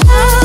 love.